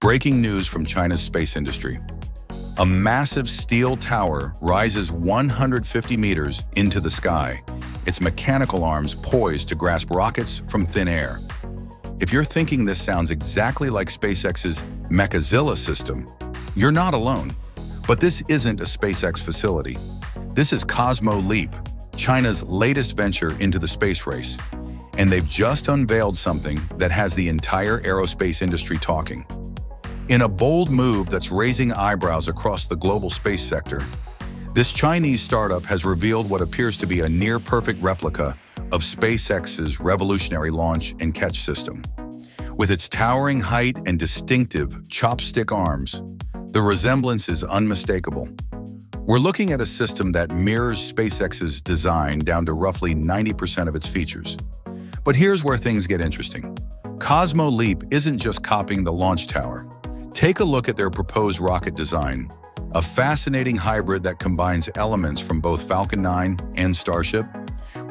Breaking news from China's space industry. A massive steel tower rises 150 meters into the sky, its mechanical arms poised to grasp rockets from thin air. If you're thinking this sounds exactly like SpaceX's MechaZilla system, you're not alone. But this isn't a SpaceX facility. This is Cosmo Leap, China's latest venture into the space race. And they've just unveiled something that has the entire aerospace industry talking. In a bold move that's raising eyebrows across the global space sector, this Chinese startup has revealed what appears to be a near-perfect replica of SpaceX's revolutionary launch and catch system. With its towering height and distinctive chopstick arms, the resemblance is unmistakable. We're looking at a system that mirrors SpaceX's design down to roughly 90% of its features. But here's where things get interesting. Cosmo Leap isn't just copying the launch tower. Take a look at their proposed rocket design, a fascinating hybrid that combines elements from both Falcon 9 and Starship.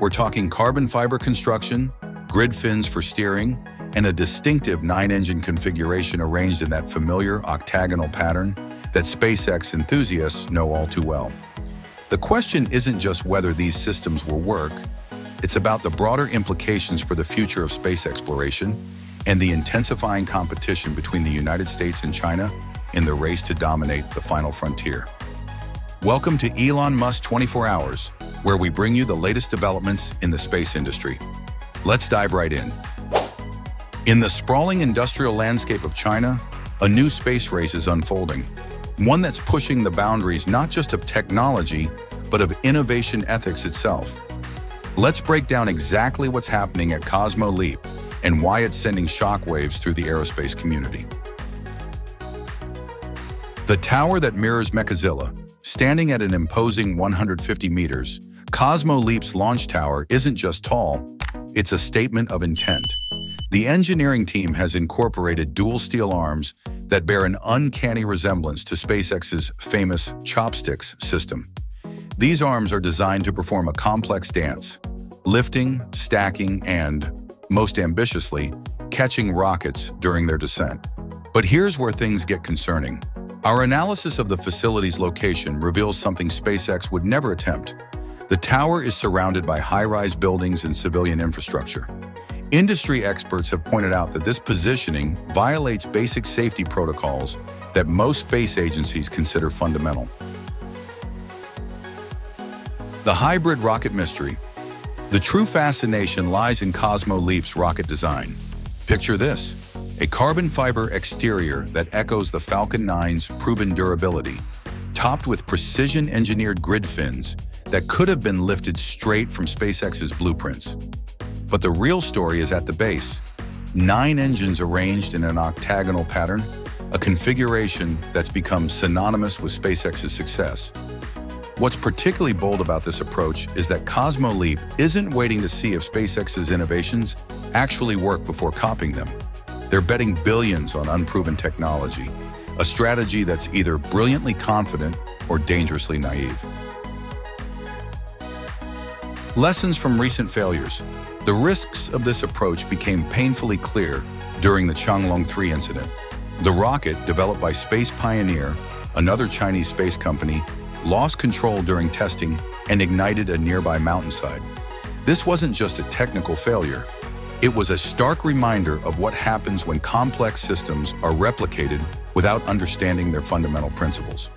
We're talking carbon fiber construction, grid fins for steering, and a distinctive 9-engine configuration arranged in that familiar octagonal pattern that SpaceX enthusiasts know all too well. The question isn't just whether these systems will work, it's about the broader implications for the future of space exploration and the intensifying competition between the United States and China in the race to dominate the final frontier. Welcome to Elon Musk 24 Hours, where we bring you the latest developments in the space industry. Let's dive right in. In the sprawling industrial landscape of China, a new space race is unfolding, one that's pushing the boundaries not just of technology, but of innovation ethics itself. Let's break down exactly what's happening at Cosmo Leap and why it's sending shockwaves through the aerospace community. The tower that mirrors MechaZilla, standing at an imposing 150 meters, Cosmo Leap's launch tower isn't just tall, it's a statement of intent. The engineering team has incorporated dual steel arms that bear an uncanny resemblance to SpaceX's famous chopsticks system. These arms are designed to perform a complex dance, lifting, stacking, and most ambitiously, catching rockets during their descent. But here's where things get concerning. Our analysis of the facility's location reveals something SpaceX would never attempt. The tower is surrounded by high-rise buildings and civilian infrastructure. Industry experts have pointed out that this positioning violates basic safety protocols that most space agencies consider fundamental. The hybrid rocket mystery. The true fascination lies in Cosmo Leap's rocket design. Picture this, a carbon fiber exterior that echoes the Falcon 9's proven durability, topped with precision-engineered grid fins that could have been lifted straight from SpaceX's blueprints. But the real story is at the base. 9 engines arranged in an octagonal pattern, a configuration that's become synonymous with SpaceX's success. What's particularly bold about this approach is that Cosmo Leap isn't waiting to see if SpaceX's innovations actually work before copying them. They're betting billions on unproven technology, a strategy that's either brilliantly confident or dangerously naive. Lessons from recent failures. The risks of this approach became painfully clear during the Changlong 3 incident. The rocket, developed by Space Pioneer, another Chinese space company, lost control during testing and ignited a nearby mountainside. This wasn't just a technical failure. It was a stark reminder of what happens when complex systems are replicated without understanding their fundamental principles.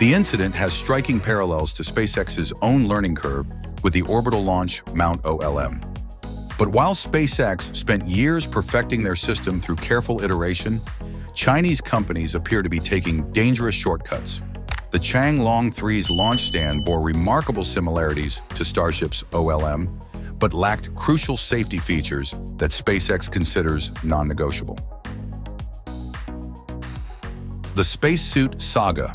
The incident has striking parallels to SpaceX's own learning curve with the orbital launch Mount OLM. But while SpaceX spent years perfecting their system through careful iteration, Chinese companies appear to be taking dangerous shortcuts. The Changlong 3's launch stand bore remarkable similarities to Starship's OLM, but lacked crucial safety features that SpaceX considers non-negotiable. The spacesuit saga.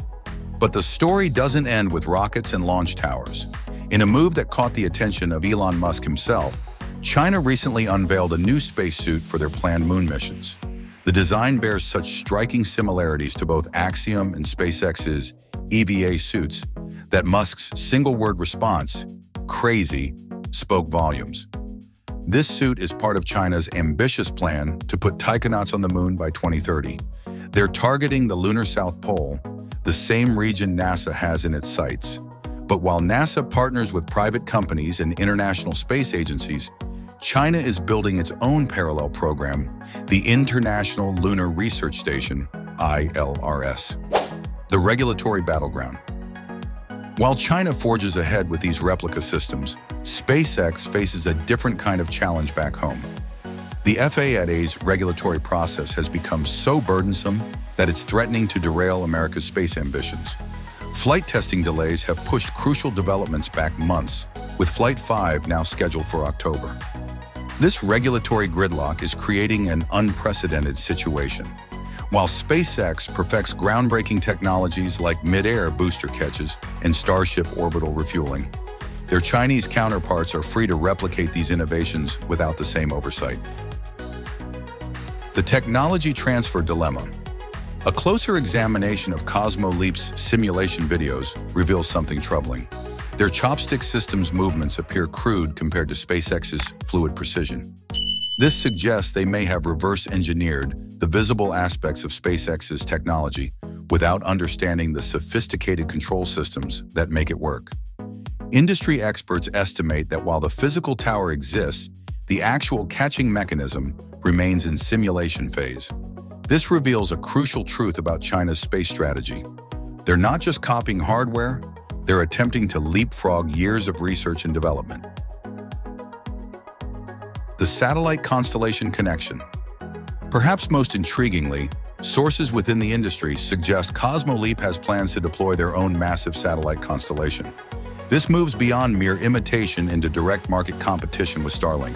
But the story doesn't end with rockets and launch towers. In a move that caught the attention of Elon Musk himself, China recently unveiled a new spacesuit for their planned moon missions. The design bears such striking similarities to both Axiom and SpaceX's EVA suits that Musk's single-word response, crazy, spoke volumes. This suit is part of China's ambitious plan to put taikonauts on the moon by 2030. They're targeting the lunar South Pole, the same region NASA has in its sights. But while NASA partners with private companies and international space agencies, China is building its own parallel program, the International Lunar Research Station, ILRS, the regulatory battleground. While China forges ahead with these replica systems, SpaceX faces a different kind of challenge back home. The FAA's regulatory process has become so burdensome that it's threatening to derail America's space ambitions. Flight testing delays have pushed crucial developments back months, with Flight 5 now scheduled for October. This regulatory gridlock is creating an unprecedented situation. While SpaceX perfects groundbreaking technologies like mid-air booster catches and Starship orbital refueling, their Chinese counterparts are free to replicate these innovations without the same oversight. The technology transfer dilemma. A closer examination of Cosmo Leap's simulation videos reveals something troubling. Their chopstick system's movements appear crude compared to SpaceX's fluid precision. This suggests they may have reverse-engineered the visible aspects of SpaceX's technology without understanding the sophisticated control systems that make it work. Industry experts estimate that while the physical tower exists, the actual catching mechanism remains in simulation phase. This reveals a crucial truth about China's space strategy. They're not just copying hardware, they're attempting to leapfrog years of research and development. The satellite constellation connection. Perhaps most intriguingly, sources within the industry suggest Cosmo Leap has plans to deploy their own massive satellite constellation. This moves beyond mere imitation into direct market competition with Starlink.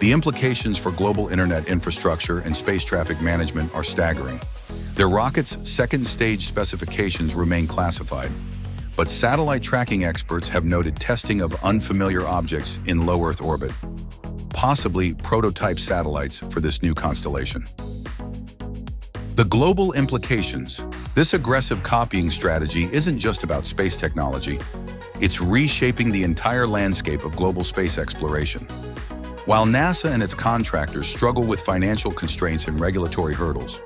The implications for global internet infrastructure and space traffic management are staggering. Their rocket's second-stage specifications remain classified, but satellite tracking experts have noted testing of unfamiliar objects in low Earth orbit, possibly prototype satellites for this new constellation. The global implications. This aggressive copying strategy isn't just about space technology. It's reshaping the entire landscape of global space exploration. While NASA and its contractors struggle with financial constraints and regulatory hurdles,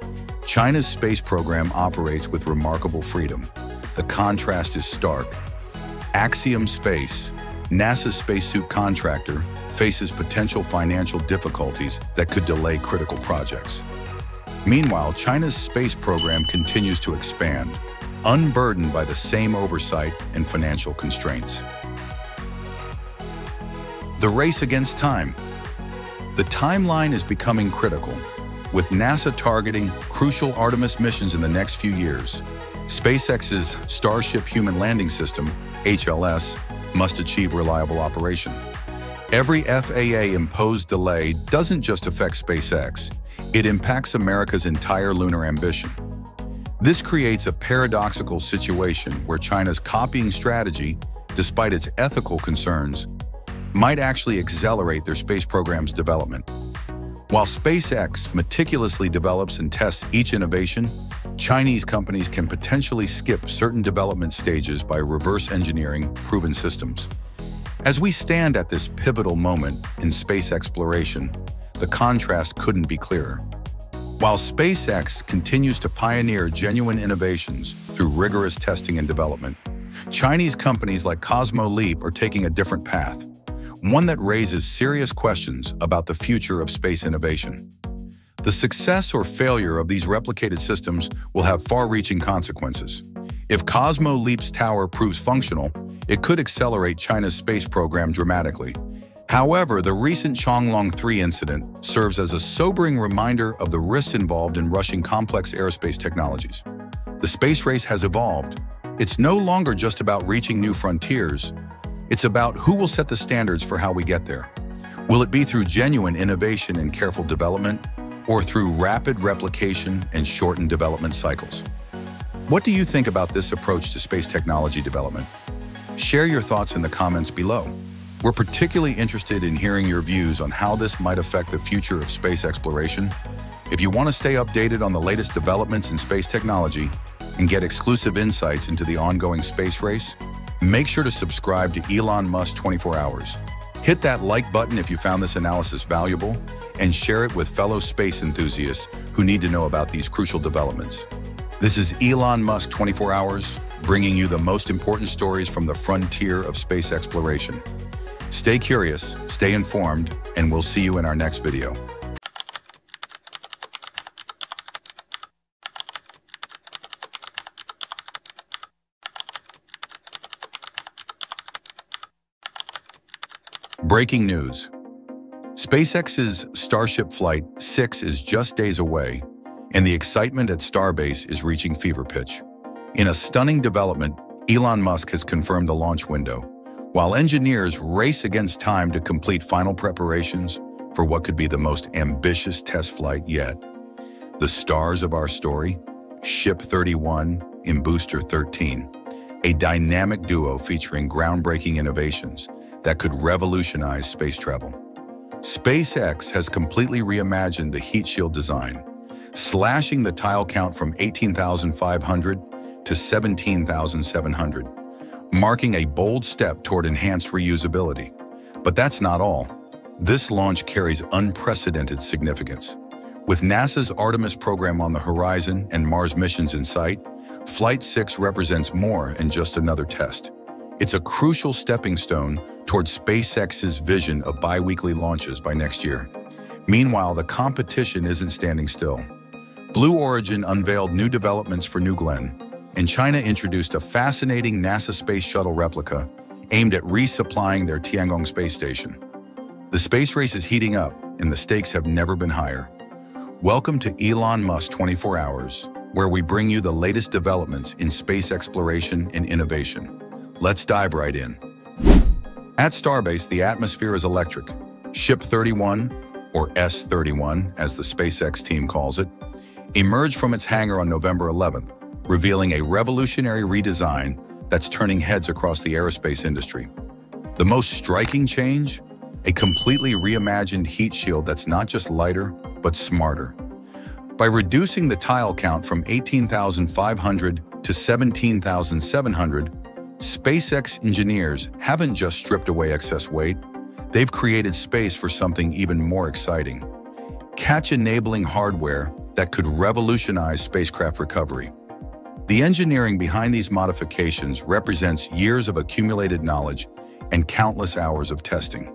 China's space program operates with remarkable freedom. The contrast is stark. Axiom Space, NASA's spacesuit contractor, faces potential financial difficulties that could delay critical projects. Meanwhile, China's space program continues to expand, unburdened by the same oversight and financial constraints. The race against time. The timeline is becoming critical, with NASA targeting crucial Artemis missions in the next few years. SpaceX's Starship Human Landing System, HLS, must achieve reliable operation. Every FAA-imposed delay doesn't just affect SpaceX, it impacts America's entire lunar ambition. This creates a paradoxical situation where China's copying strategy, despite its ethical concerns, might actually accelerate their space program's development. While SpaceX meticulously develops and tests each innovation, Chinese companies can potentially skip certain development stages by reverse engineering proven systems. As we stand at this pivotal moment in space exploration, the contrast couldn't be clearer. While SpaceX continues to pioneer genuine innovations through rigorous testing and development, Chinese companies like Cosmo Leap are taking a different path. One that raises serious questions about the future of space innovation. The success or failure of these replicated systems will have far-reaching consequences. If Cosmo Leap's tower proves functional, it could accelerate China's space program dramatically. However, the recent Changlong 3 incident serves as a sobering reminder of the risks involved in rushing complex aerospace technologies. The space race has evolved. It's no longer just about reaching new frontiers. It's about who will set the standards for how we get there. Will it be through genuine innovation and careful development, or through rapid replication and shortened development cycles? What do you think about this approach to space technology development? Share your thoughts in the comments below. We're particularly interested in hearing your views on how this might affect the future of space exploration. If you want to stay updated on the latest developments in space technology and get exclusive insights into the ongoing space race, make sure to subscribe to Elon Musk 24h. Hit that like button if you found this analysis valuable, and share it with fellow space enthusiasts who need to know about these crucial developments. This is Elon Musk 24 Hours, bringing you the most important stories from the frontier of space exploration. Stay curious, stay informed, and we'll see you in our next video. Breaking news. SpaceX's Starship Flight 6 is just days away, and the excitement at Starbase is reaching fever pitch. In a stunning development, Elon Musk has confirmed the launch window, while engineers race against time to complete final preparations for what could be the most ambitious test flight yet. The stars of our story, Ship 31 and Booster 13, a dynamic duo featuring groundbreaking innovations that could revolutionize space travel. SpaceX has completely reimagined the heat shield design, slashing the tile count from 18,500 to 17,700, marking a bold step toward enhanced reusability. But that's not all. This launch carries unprecedented significance. With NASA's Artemis program on the horizon and Mars missions in sight, Flight 6 represents more than just another test. It's a crucial stepping stone toward SpaceX's vision of bi-weekly launches by next year. Meanwhile, the competition isn't standing still. Blue Origin unveiled new developments for New Glenn, and China introduced a fascinating NASA space shuttle replica aimed at resupplying their Tiangong space station. The space race is heating up, and the stakes have never been higher. Welcome to Elon Musk 24 Hours, where we bring you the latest developments in space exploration and innovation. Let's dive right in. At Starbase, the atmosphere is electric. Ship 31, or S31 as the SpaceX team calls it, emerged from its hangar on November 11th, revealing a revolutionary redesign that's turning heads across the aerospace industry. The most striking change? A completely reimagined heat shield that's not just lighter, but smarter. By reducing the tile count from 18,500 to 17,700, SpaceX engineers haven't just stripped away excess weight, they've created space for something even more exciting. Catch-enabling hardware that could revolutionize spacecraft recovery. The engineering behind these modifications represents years of accumulated knowledge and countless hours of testing.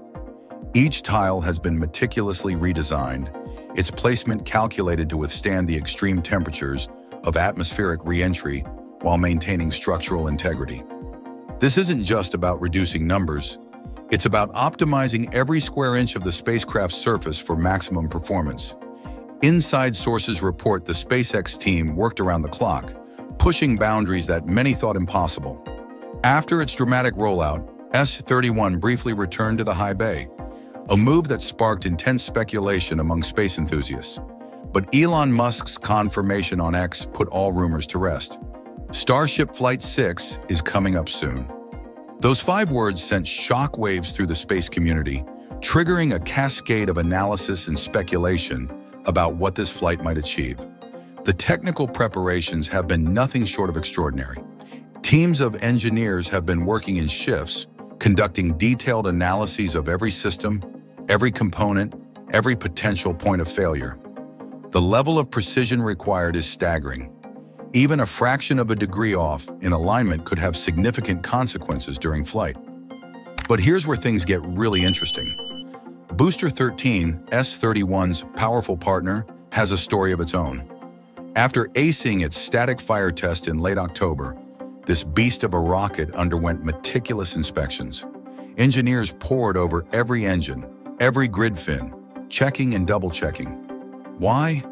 Each tile has been meticulously redesigned, its placement calculated to withstand the extreme temperatures of atmospheric re-entry while maintaining structural integrity. This isn't just about reducing numbers, it's about optimizing every square inch of the spacecraft's surface for maximum performance. Inside sources report the SpaceX team worked around the clock, pushing boundaries that many thought impossible. After its dramatic rollout, S31 briefly returned to the high bay, a move that sparked intense speculation among space enthusiasts. But Elon Musk's confirmation on X put all rumors to rest. Starship Flight 6 is coming up soon. Those five words sent shockwaves through the space community, triggering a cascade of analysis and speculation about what this flight might achieve. The technical preparations have been nothing short of extraordinary. Teams of engineers have been working in shifts, conducting detailed analyses of every system, every component, every potential point of failure. The level of precision required is staggering. Even a fraction of a degree off in alignment could have significant consequences during flight. But here's where things get really interesting. Booster 13, S31's powerful partner, has a story of its own. After acing its static fire test in late October, this beast of a rocket underwent meticulous inspections. Engineers pored over every engine, every grid fin, checking and double-checking. Why?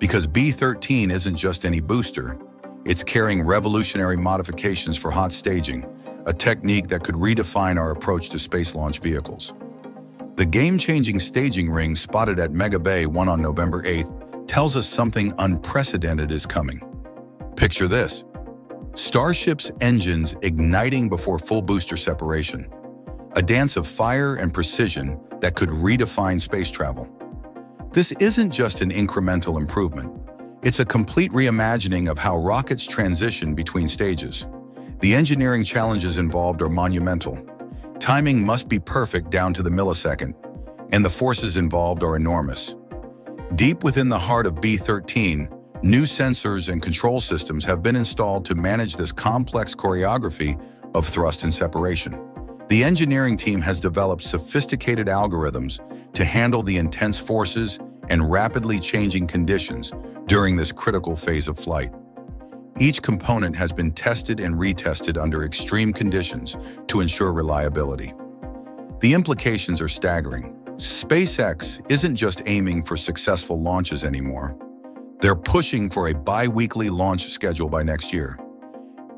Because B13 isn't just any booster, it's carrying revolutionary modifications for hot staging, a technique that could redefine our approach to space launch vehicles. The game-changing staging ring spotted at Mega Bay 1 on November 8th tells us something unprecedented is coming. Picture this: Starship's engines igniting before full booster separation, a dance of fire and precision that could redefine space travel. This isn't just an incremental improvement. It's a complete reimagining of how rockets transition between stages. The engineering challenges involved are monumental. Timing must be perfect down to the millisecond, and the forces involved are enormous. Deep within the heart of B13, new sensors and control systems have been installed to manage this complex choreography of thrust and separation. The engineering team has developed sophisticated algorithms to handle the intense forces and rapidly changing conditions during this critical phase of flight. Each component has been tested and retested under extreme conditions to ensure reliability. The implications are staggering. SpaceX isn't just aiming for successful launches anymore. They're pushing for a bi-weekly launch schedule by next year.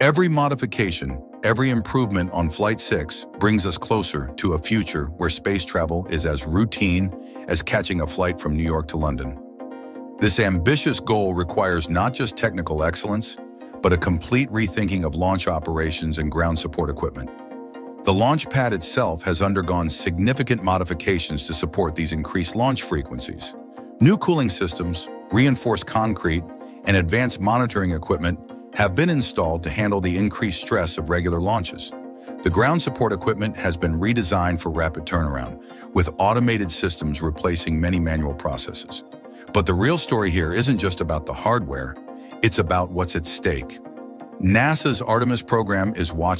Every modification, every improvement on Flight 6 brings us closer to a future where space travel is as routine as catching a flight from New York to London. This ambitious goal requires not just technical excellence, but a complete rethinking of launch operations and ground support equipment. The launch pad itself has undergone significant modifications to support these increased launch frequencies. New cooling systems, reinforced concrete, and advanced monitoring equipment have been installed to handle the increased stress of regular launches. The ground support equipment has been redesigned for rapid turnaround, with automated systems replacing many manual processes. But the real story here isn't just about the hardware, it's about what's at stake. NASA's Artemis program is watching